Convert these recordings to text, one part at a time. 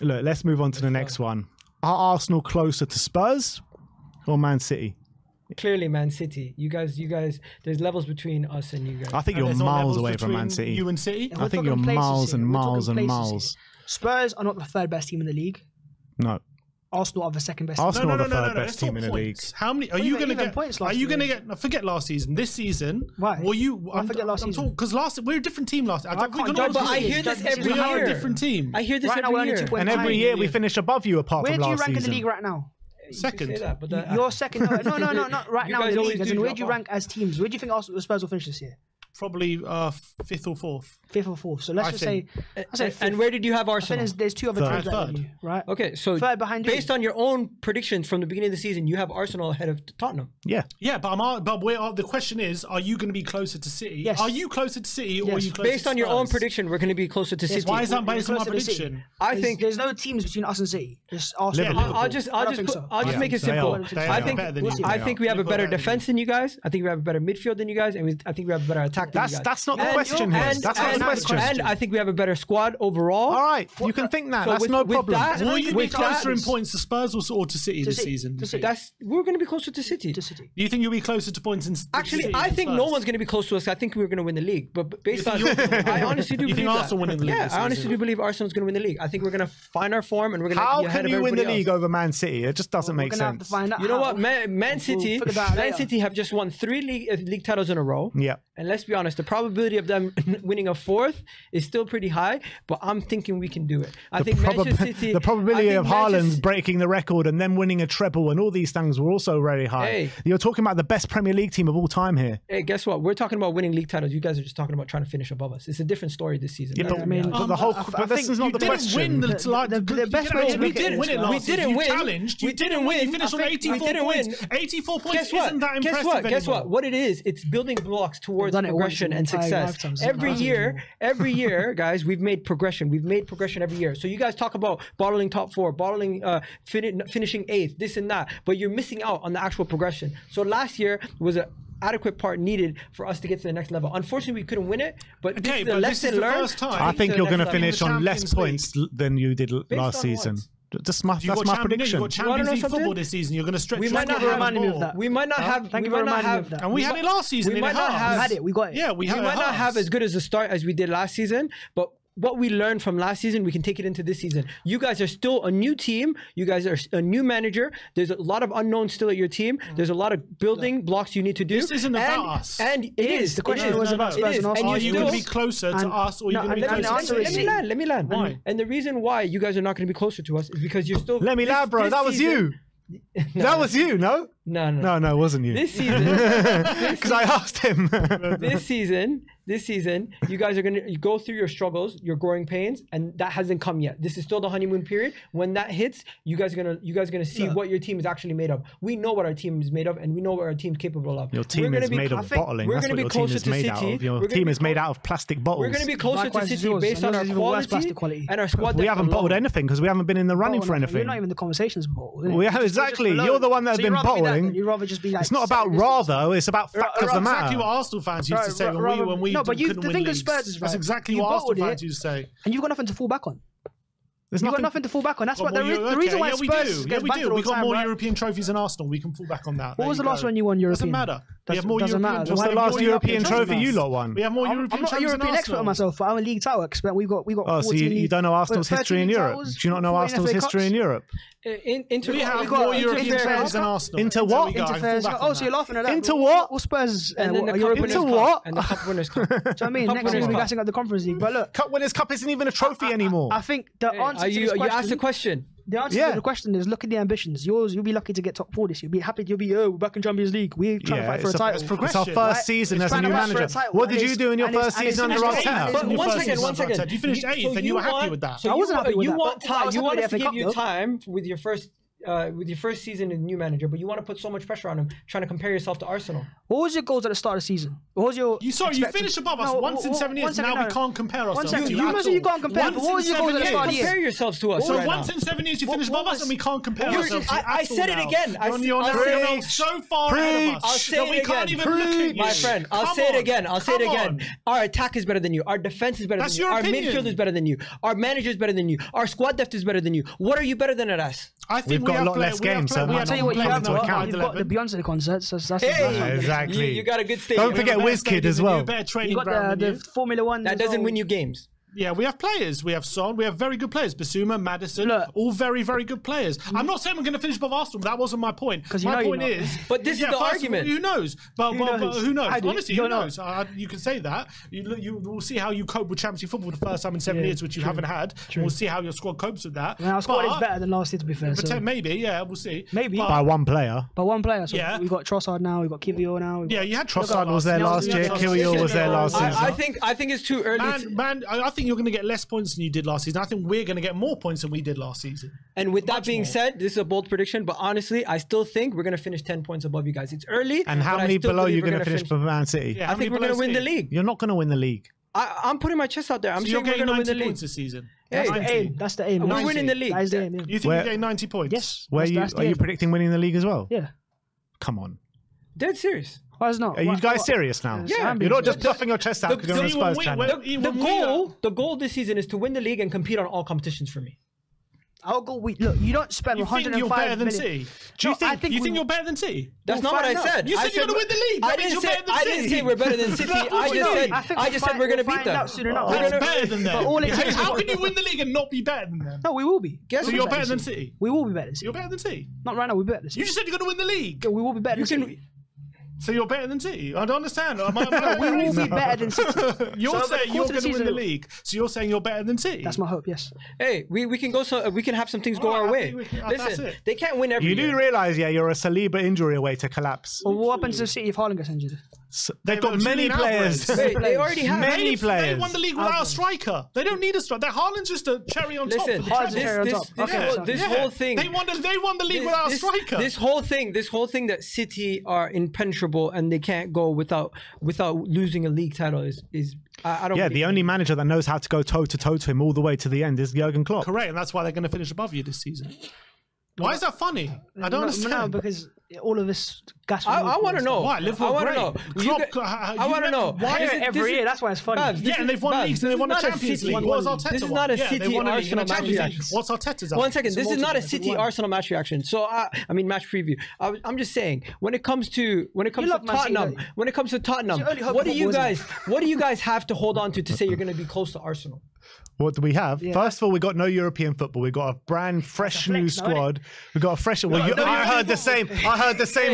Look, let's move on to the next one. Are Arsenal closer to Spurs or Man City? Clearly Man City. You guys, there's levels between us and you guys. I think you're miles away from Man City. You and City? I think you're miles and miles and miles. Spurs are not the third best team in the league. No. Arsenal are the second best. Arsenal are the third best team in the league. How many are you going to get? Are you going to get? I forget last season. This season, right? Were you? I forget last season because last we're a different team last. But I hear this every year. We are a different team. I hear this every year. And every year we finish above you. Apart from last season, where do you rank in the league right now? Second. You're second. No. Right now in the league. Where do you rank as teams? Where do you think Arsenal Spurs will finish this year? Probably fifth or fourth. Fifth or fourth. So let's say fifth. And where did you have Arsenal? There's two other teams behind you, right? Okay, so third behind you. Based on your own predictions from the beginning of the season, you have Arsenal ahead of Tottenham. Yeah. Yeah, but the question is, are you going to be closer to City? Yes. Are you closer to City or are you closer to Spurs? Based on your own prediction, we're going to be closer to City. Why is that based on my prediction? I think there's no teams between us and City. Just Arsenal. I'll just make it simple. I think we have a better defense than you guys. I think we have a better midfield than you guys, and I think we have a better attack. That's not the question here. That's not the question. And I think we have a better squad overall. All right, you can think that. That's no problem. Will you be closer in points to Spurs or to City this season? We're going to be closer to City. Do you think you'll be closer to points in City? Actually, I think no one's going to be close to us. I think we're going to win the league. But based on, I honestly do believe Arsenal winning the league. Yeah, I honestly do believe Arsenal's going to win the league. I think we're going to find our form and we're going to. How can you win the league over Man City? It just doesn't make sense. You know what? Man City have just won 3 league titles in a row. Yeah, and let's be honest, the probability of them winning a 4th is still pretty high, but I'm thinking we can do it. The probability of Haaland breaking the record and then winning a treble and all these things were also very high. Hey, you're talking about the best Premier League team of all time here. Hey, guess what? We're talking about winning league titles. You guys are just talking about trying to finish above us. It's a different story this season. Yeah, but, I mean, but this is not the question. We didn't win it last year. You challenged. You didn't win. You finished on 84 points. 84 points isn't that impressive. Guess what? What it is, it's building blocks towards progression and success. Every year, guys, we've made progression. We've made progression every year. So you guys talk about bottling top 4, bottling finishing 8th, this and that, but you're missing out on the actual progression. So last year was an adequate part needed for us to get to the next level. Unfortunately, we couldn't win it, but okay, this is the lesson learned. I think you're going to finish on less points than you did last season. That's my prediction. You've got Champions League football this season. You're going to stretch. We might not have that. We might not have. We might not have that. And we had it last season. We might not have had it. We got it. Yeah, we had it. We might not have as good as a start as we did last season, but what we learned from last season, we can take it into this season. You guys are still a new team. You guys are a new manager. There's a lot of unknowns still at your team. There's a lot of building blocks you need to do. This isn't about us. And it is. The question was about Spurs and Arsenal. Are you going to be closer to us or are you going to be closer to us? Let me land. Why? And the reason why you guys are not going to be closer to us is because you're still... Let me land, bro. That was you. That was you, no? No, it wasn't you. This season, because I asked him. This season, you guys are going to go through your struggles, your growing pains, and that hasn't come yet. This is still the honeymoon period. When that hits, you guys are gonna see what your team is actually made of. We know what our team is made of, and we know what our team's capable of. Your team is made of bottling. That's what your team is made out of. Your team is made out of plastic bottles. We're going to be closer to City based on our quality and our squad. We haven't bottled anything because we haven't been in the running for anything. You're not even in the conversations bottled. Yeah, exactly. You're the one that has been bottling. You'd rather just be like, it's not about rather, it's about fact of the matter. Exactly what Arsenal fans used to say when we no, but you, couldn't the win thing leagues. Is Spurs is right. That's exactly what Arsenal fans used to say. And you've got nothing to fall back on. You've got nothing to fall back on. That's what the reason why Spurs gets battered all the time. We got more European trophies than Arsenal. We can fall back on that. What was the last one you won European? Doesn't matter. We have more European trophies. What's the last European trophy you lot won? We have more European trophies. I'm not a European expert on myself, but I'm a league title expert. We've got. Oh, so you don't know Arsenal's history in Europe? Do you not know Arsenal's history in Europe? We have more European trophies than Arsenal. Into what? Oh, so you're laughing at that? Into what? Well, Spurs into what? And the Cup Winners' Cup. Do you know what I mean? Next week we're bashing at the Conference League, but look, Cup Winners' Cup isn't even a trophy anymore. I think the answer to this question. You asked a question. The answer to the question is, look at the ambitions. Yours, you'll be lucky to get top 4 this year. You'll be happy. You'll be, we're back in Champions League. We're trying to fight for a title. It's our first season as a new manager. What did you do in your first season under Arteta? One second. You finished 8th and you were happy with that. I wasn't happy with that. You want us to give you time with your first with your first season as a new manager, but you want to put so much pressure on him, trying to compare yourself to Arsenal. What was your goals at the start of the season? What was your... You saw, you finished above us once in 7 years, now we can't compare ourselves to you. You mentioned you can't compare, but what was your goals at the start of the year? Compare yourselves to us. So once in 7 years, you finished above us and we can't compare ourselves to you. I said it again. You're so far ahead of us that we can't even look at you. My friend, I'll say it again. I'll say it again. Our attack is better than you. Our defense is better than you. Our midfield is better than you. Our manager is better than you. Our squad depth is better than you. What are you better than at us? I think we've got a lot less games, so I'll tell you what, you have got the Beyonce concerts. Exactly. You got a good stadium. Don't forget WizKid as well. You got the Formula One. That doesn't win you games. Yeah, we have players. We have Son. We have very good players. Bissouma, Maddison, all very, very good players. I'm not saying we're going to finish above Arsenal. That wasn't my point. My point is... But this is the argument. Who knows? But who knows? Honestly, who knows? You can say that. We'll see how you cope with Champions League football for the first time in 7 years, which you haven't had. We'll see how your squad copes with that. Our squad is better than last year, to be fair. Maybe, yeah, we'll see. Maybe. By one player. By one player. So we've got Trossard now. We've got Kivior now. Yeah, you had Trossard. Trossard was there last year. Kivior was there last season. I think it's too early. Man, I think you're going to get less points than you did last season. I think we're going to get more points than we did last season. And with that being said, this is a bold prediction, but honestly, I still think we're going to finish 10 points above you guys. It's early. And how many below are you going to finish for Man City? Yeah, I think we're going to win the league. You're not going to win the league. I'm putting my chest out there. I'm saying we're going to win the league. Points this season. That's the aim. That's the aim. We're winning the league. That is the aim, yeah. You think you're getting 90 points? Yes. Are you predicting winning the league as well? Yeah. Come on. Dead serious. Why is not? Are you guys serious now? Yeah. You're not just puffing your chest out because you're on a Spurs channel. The goal this season is to win the league and compete on all competitions for me. I'll go. Look, you don't spend 105 million. Do you think you're better than City? That's not what I said. You said you're going to win the league. That means you're better than City. I didn't say we're better than City. I just said we're going to beat them. We're better than them. How can you win the league and not be better than them? No, we will be. So you're better than City. We will be better than City. You're better than City. Not right now. We're better than City. You just said you're going to win the league. We will be better than City. So you're better than City? I don't understand. We will be better than City. You're saying you're going to win the league, so you're saying you're better than City? That's my hope, yes. Hey, we can go. So we can have some things go our way. Listen, they can't win every year. You do realise, yeah, you're a Saliba injury away to collapse. Well, what happens to City if Haaland gets injured? They've got many players. They already have many players. They won the league without a striker. They don't need a striker. Haaland's just a cherry on top. This whole thing. They won the league without a striker. This whole thing that City are impenetrable and they can't go without losing a league title is I don't. Yeah, the only manager that knows how to go toe to toe to him all the way to the end is Jurgen Klopp. Correct, and that's why they're going to finish above you this season. Why is that funny? I don't understand. No, because all of this gas. I want to know. Why? I want to know. I want to know. Why is it every year? That's why it's funny. Yeah, and they've won leagues and they won a Champions League. What was Arteta? This is not a City Arsenal match reaction. What's Arteta's? One second. This is not a City Arsenal match reaction. So I mean match preview. I'm just saying when it comes to Tottenham, what do you guys have to hold on to say you're going to be close to Arsenal? What do we have? Yeah. First of all, we got no European football. We got a brand fresh new squad. We got a fresh. Well, I heard the same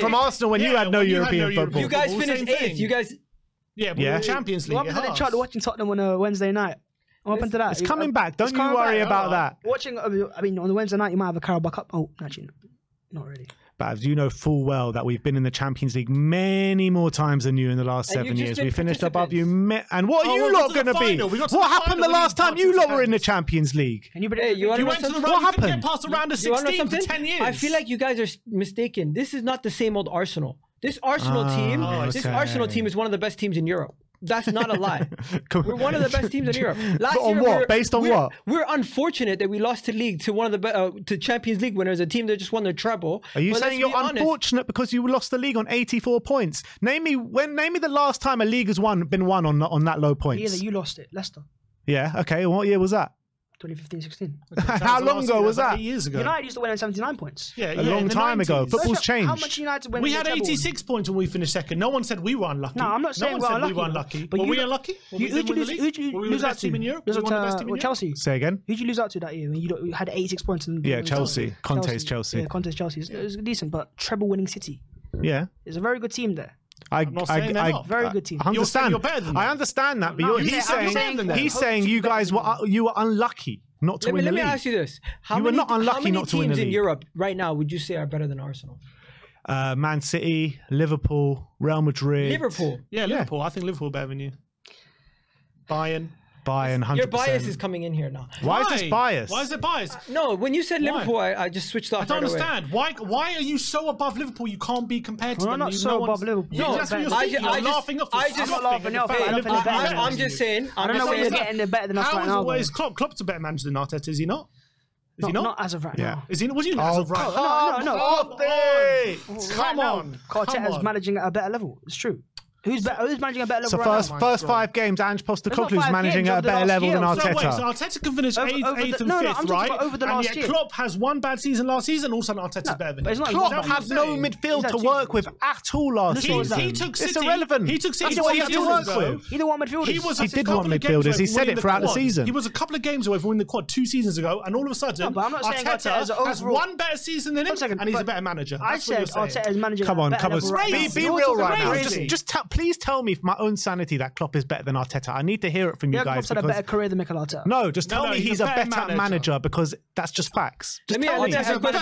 from Arsenal when you had no European football. You guys finished 8th. You guys, yeah, but the Champions League. What happened to the chart watching Tottenham on a Wednesday night? What happened to that? It's coming back. Don't you worry about that. Watching, I mean, on the Wednesday night you might have a Carabao Cup. Oh, actually, not really. But as you know full well that we've been in the Champions League many more times than you in the last 7 years. We finished above you. And what are you lot going to be? What happened the last time you lot were in the Champions League? You went to the round. You couldn't get past the round of 16 for 10 years. I feel like you guys are mistaken. This is not the same old Arsenal. This Arsenal team is one of the best teams in Europe. That's not a lie. We're one of the best teams in Europe. Based on what? We're unfortunate that we lost the league to one of the to Champions League winners, a team that just won the treble. Are you saying you're unfortunate because you lost the league on 84 points? Name me the last time a league has been won on that low points. Yeah, that you lost it, Leicester. Yeah. Okay. What year was that? 2015-16. Okay, how long ago was that? 8 years ago. United used to win on 79 points. Yeah, a long time ago. Football's changed. How much United win? We had 86 points when we finished second. No one said we were unlucky. No, I'm not saying we were unlucky. Were we unlucky? Who did you lose out to? Chelsea. Say again. Who did you lose out to that year when you had 86 points? Yeah, Chelsea. Conte's Chelsea. Yeah, Conte's Chelsea. It was decent, but treble winning City. Yeah, it's a very good team there. I understand that, but he's saying you were unlucky not to win the league. Let me ask you this: how many teams in Europe right now would you say are better than Arsenal? Man City, Liverpool, Real Madrid. Liverpool. Yeah, Liverpool. I think Liverpool are better than you. Bayern. Bayern 100%. Your bias is coming in here now. Why is this bias? Why is it biased? No, when you said Liverpool, I just switched off. I don't understand. Away. Why are you so above Liverpool you can't be compared to them? We're not so above Liverpool. No, that's what you're thinking. You're laughing off. I'm just saying. I don't know where you're getting it better than us right now. Klopp's a better manager than Arteta, is he not? Is he not? Not as of right now. Is he? Was he not as of right now? No. Come on. Arteta's managing at a better level. It's true. Who's managing a better level? So first five games, Ange Postecoglou's managing at a better level than Arteta. So Arteta can finish eighth and fifth, right? Over the last year. Klopp has one bad season last season. Also, Arteta's better than him. Klopp had no midfield to work with at all last season. He took City. It's irrelevant. He took City. That's what he had to work with. He didn't want midfielders. He did want midfielders. He said it throughout the season. He was a couple of games away from winning the quad 2 seasons ago, and all of a sudden, Arteta has one better season than him, and he's a better manager. I said Arteta's managing. Come on, come on. Be real right now. Just tap. Please tell me for my own sanity that Klopp is better than Arteta. I need to hear it from you guys. Klopp's had a better career than Mikel Arteta. No, just tell me he's a better manager because that's just facts. Just let me ask you a question.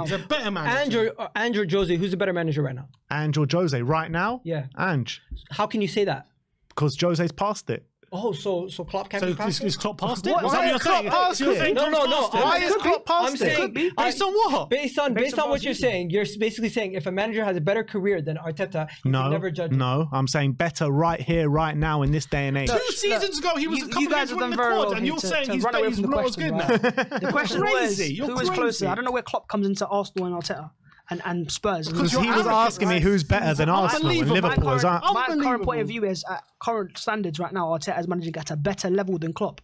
He's a better manager. Ange or Jose, who's a better manager right now? Ange or Jose right now? Yeah. Ange. How can you say that? Because Jose's past it. Oh, so Klopp can't be past it? So is Klopp past it? Why is Klopp past it? No, no, no. Why is Klopp past it? Based on what? Based on what you're saying, you're basically saying if a manager has a better career than Arteta, you can never judge him. No, I'm saying better right here, right now, in this day and age. 2 seasons ago, he was a couple of in the quad, and you're saying he's not as good now. The question was, who is closer? I don't know where Klopp comes into Arsenal and Arteta. And Spurs. Because he was asking me who's better than Arsenal and Liverpool. My current point of view is, at current standards right now, Arteta's managing at a better level than Klopp.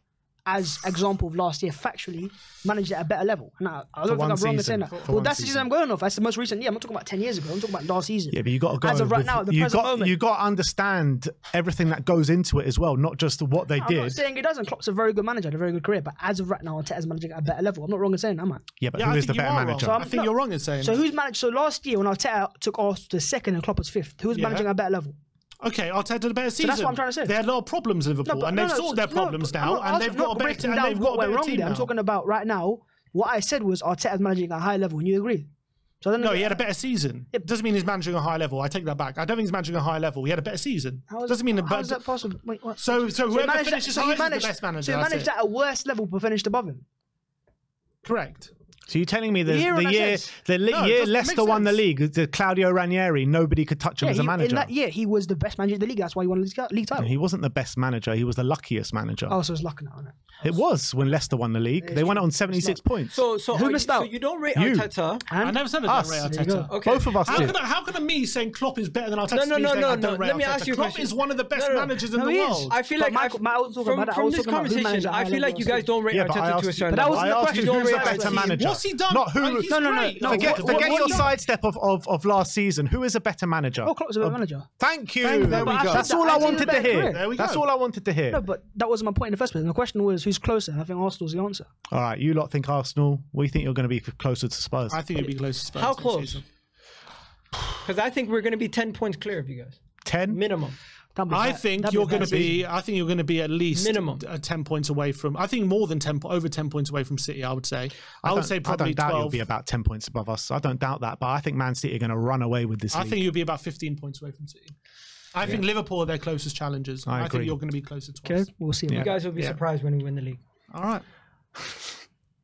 As example of last year, factually, managed at a better level. Now, I don't think I'm wrong in saying that. Well, that's the season I'm going off. That's the most recent. Yeah, I'm not talking about 10 years ago. I'm talking about last season. Yeah, but you've got to go. As of right now, the present moment. You've got to understand everything that goes into it as well, not just what they did. I'm not saying he doesn't. Klopp's a very good manager, had a very good career. But as of right now, Arteta's managing at a better level. I'm not wrong in saying, am I? Yeah, but who is the better manager? I think you're wrong in saying. So who's managed? So last year, when Arteta took Arsenal to second and Klopp was fifth, who was managing at a better level? Okay, Arteta had a better season. So that's what I'm trying to say. They had a lot of problems in Liverpool, and they've sorted their problems now, and they've got a better team now. I'm talking about right now. What I said was Arteta's managing at a high level, and you agree. So no, he had a better season. It doesn't mean he's managing a high level. I take that back. I don't think he's managing a high level. He had a better season. How is that possible? Wait, what? So whoever finishes high is the best manager. So he managed at a worse level but finished above him. Correct. So you're telling me the year Leicester won the league, Claudio Ranieri, nobody could touch him as a manager. In that year, he was the best manager in the league. That's why he won the league title. No, he wasn't the best manager. He was the luckiest manager. Oh, so it was luck now, wasn't it? It was when Leicester won the league. They won it on 76 points. So who missed out? So you don't rate Arteta. I never said I don't rate Arteta. Okay. Both of us did. How can me saying Klopp is better than Arteta? No. Let me ask you a question. Klopp is one of the best managers in the world. I feel like from this conversation, I feel like you guys don't rate Arteta to a certain level. I asked you who's a better manager. What's he done? Not who. Like, no. Forget your sidestep of last season. Who is a better manager? Oh, Klopp's a better manager. Thank you. There we go. That's all I wanted to hear. That's all I wanted to hear. No, but that wasn't my point in the first place. The question was who's closer. I think Arsenal's the answer. All right, you lot think Arsenal. We think you're going to be closer to Spurs. I think you'll be closer to Spurs. How close? Because I think we're going to be 10 points clear of you guys. 10 minimum. I think you're going to be. I think you're going to be at least minimum 10 points away from. I think more than 10, over 10 points away from City. I would say. I would say probably 12. I don't doubt you'll be about 10 points above us. I don't doubt that, but I think Man City are going to run away with this. I think you'll be about 15 points away from City. I think Liverpool are their closest challengers. I think you're going to be closer to us. Okay, we'll see. You guys will be surprised when we win the league. All right.